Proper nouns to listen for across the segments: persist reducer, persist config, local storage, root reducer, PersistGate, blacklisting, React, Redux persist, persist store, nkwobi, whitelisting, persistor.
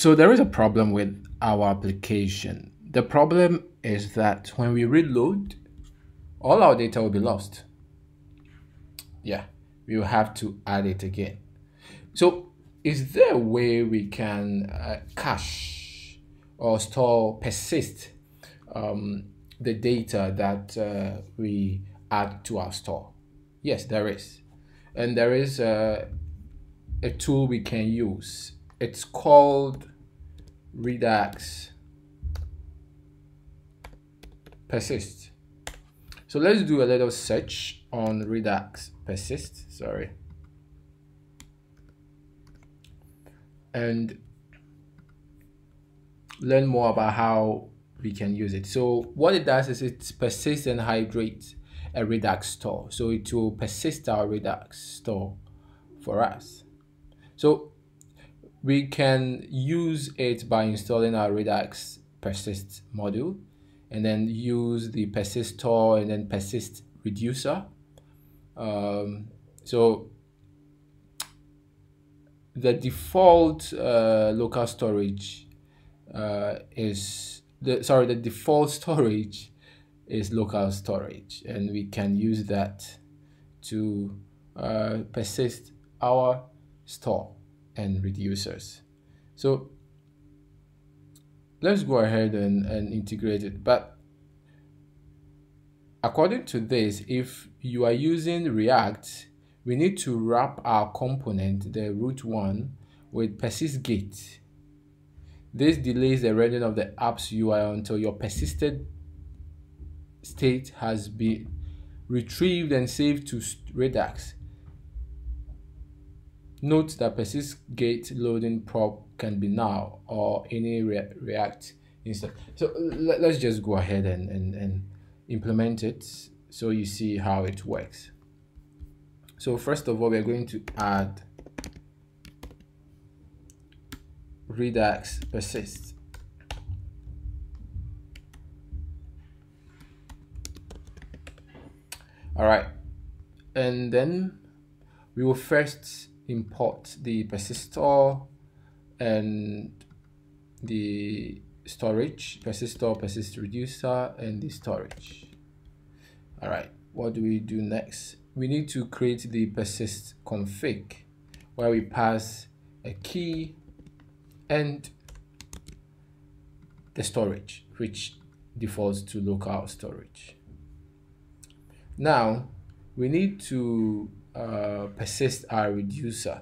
So there is a problem with our application. The problem is that when we reload, all our data will be lost. Yeah, we will have to add it again. So is there a way we can cache or store, persist the data that we add to our store? Yes, there is. And there is a tool we can use. It's called Redux persist. So let's do a little search on Redux persist, sorry. And learn more about how we can use it. So what it does is it persists and hydrates a Redux store. So it will persist our Redux store for us. So we can use it by installing our Redux persist module and then use the persist store and then persist reducer. So the default local storage the default storage is local storage, and we can use that to persist our store and reducers. So let's go ahead and integrate it. But according to this, if you are using React, we need to wrap our component, the root one, with PersistGate. This delays the rendering of the app's UI until your persisted state has been retrieved and saved to Redux. Note that PersistGate loading prop can be now or any React instance. So let's just go ahead and implement it so you see how it works. So first of all, we're going to add Redux persist. All right, and then we will first import the persistor and the storage, persistor, persist reducer, and the storage. All right, what do we do next? We need to create the persist config where we pass a key and the storage, which defaults to local storage. Now we need to persist our reducer.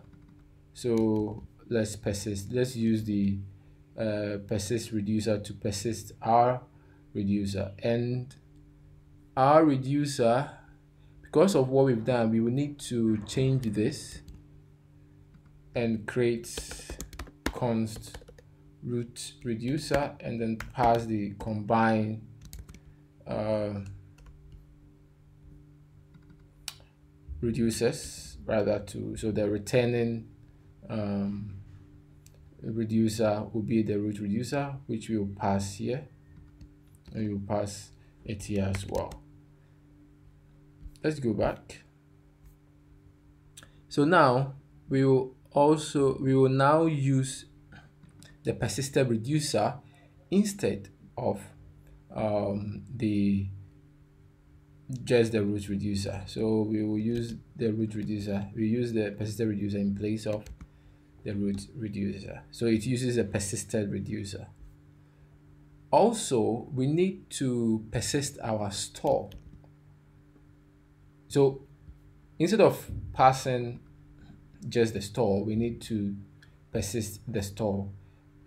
So let's persist. Let's use the persist reducer to persist our reducer. And our reducer, because of what we've done, we will need to change this and create const root reducer and then pass the combine reducers rather to, so the returning reducer will be the root reducer, which we will pass here, and we will pass it here as well. Let's go back. So now we will now use the persisted reducer instead of just the root reducer. So we will use the root reducer. We use the persisted reducer in place of the root reducer. So it uses a persisted reducer. Also, we need to persist our store. So instead of passing just the store, we need to persist the store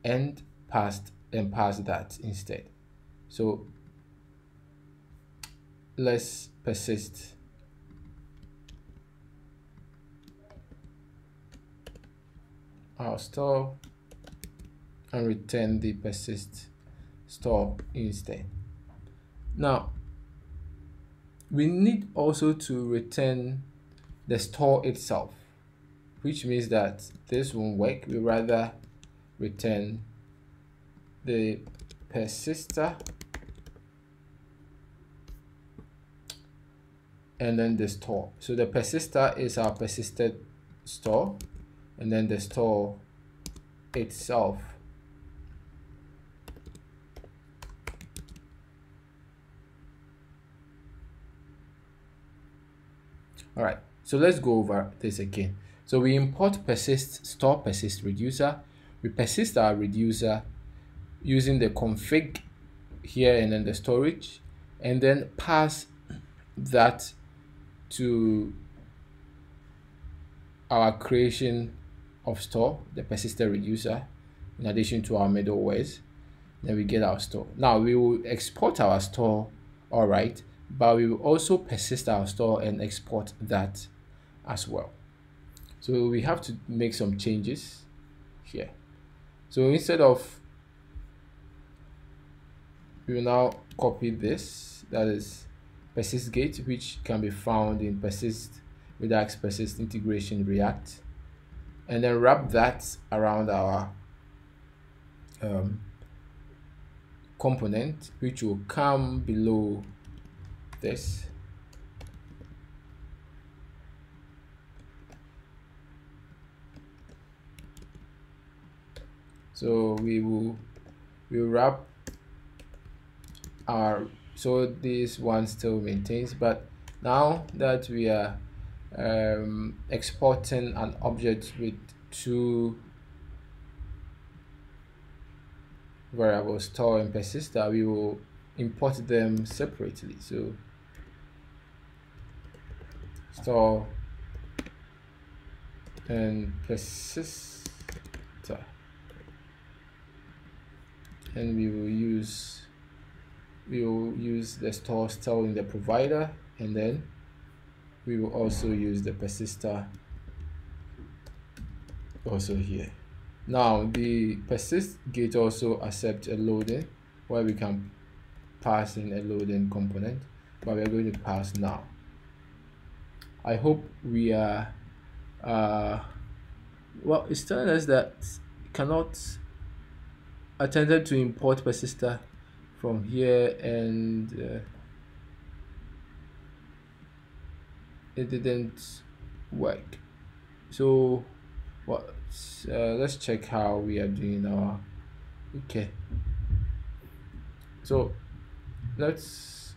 and pass that instead. So let's persist our store and return the persist store instead. Now we need also to return the store itself, which means that this won't work. We rather return the persistor and then the store. So the persistor is our persisted store, and then the store itself All right, so let's go over this again. So we import persist store, persist reducer. We persist our reducer using the config here and then the storage, and then pass that to our creation of store, the persistor reducer, in addition to our middlewares. Then we get our store. Now we will export our store, all right, but we will also persist our store and export that as well. So we have to make some changes here. So instead of, we will now copy this, that is PersistGate, which can be found in persist, Redux persist integration React, and then wrap that around our component, which will come below this. So we will wrap our, so this one still maintains, but now that we are exporting an object with two variables, store and persistor, we will import them separately. So store and persistor, and we will use the store still in the provider, and then we will also use the persistor also here. Now the persist gate also accepts a loading, where we can pass in a loading component, but we are going to pass now. I hope we are well, it's telling us that cannot attempted to import persistor from here, and it didn't work. So what, let's check how we are doing our, okay, so let's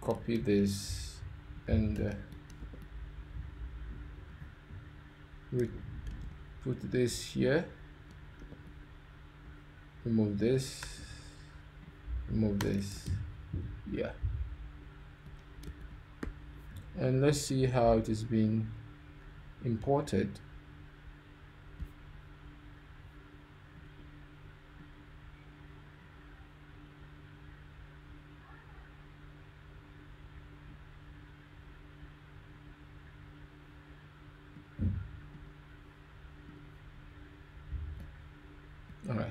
copy this and we put this here, remove this, remove this, yeah, and let's see how it is being imported. All right,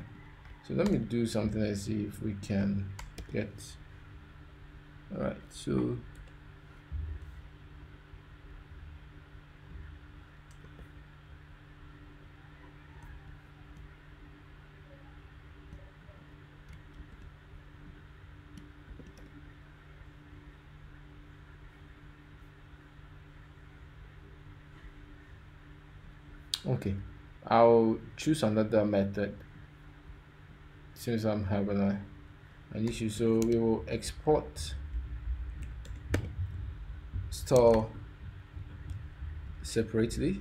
so let me do something and see if we can get, all right, so okay, I'll choose another method since I'm having an issue. So we will export store separately,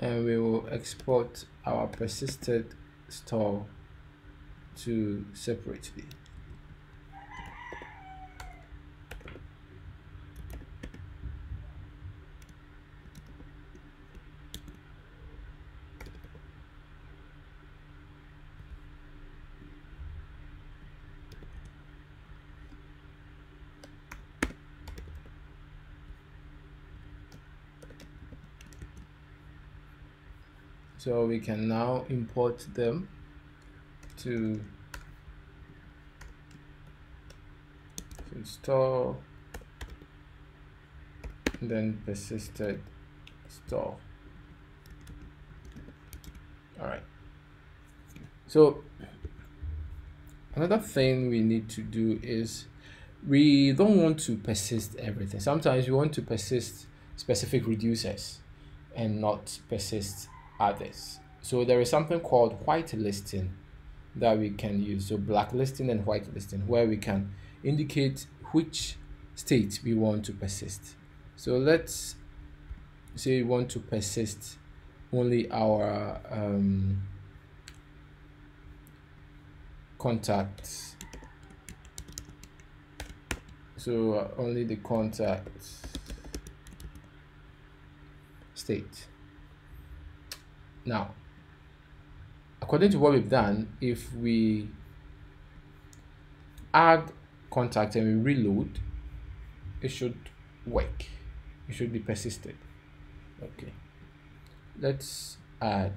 and we will export our persisted store to separately. So we can now import them to store, and then persisted store. All right. So another thing we need to do is we don't want to persist everything. Sometimes we want to persist specific reducers and not persist others. So there is something called whitelisting that we can use. So blacklisting and whitelisting, where we can indicate which state we want to persist. So let's say we want to persist only our contacts. So only the contact state. Now, according to what we've done, if we add contact and we reload, it should work. It should be persisted. Okay. Let's add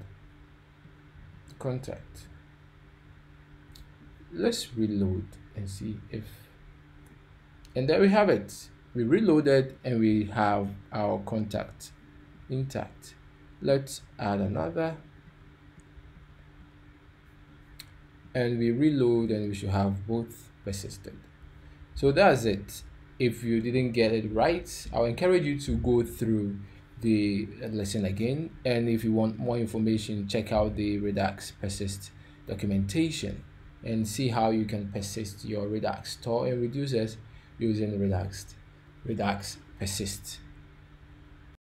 contact. Let's reload and see if, and there we have it. We reloaded and we have our contact intact. Let's add another and we reload and we should have both persisted. So that's it. If you didn't get it right, I'll encourage you to go through the lesson again, and if you want more information, check out the Redux persist documentation and see how you can persist your Redux store and reducers using Redux persist.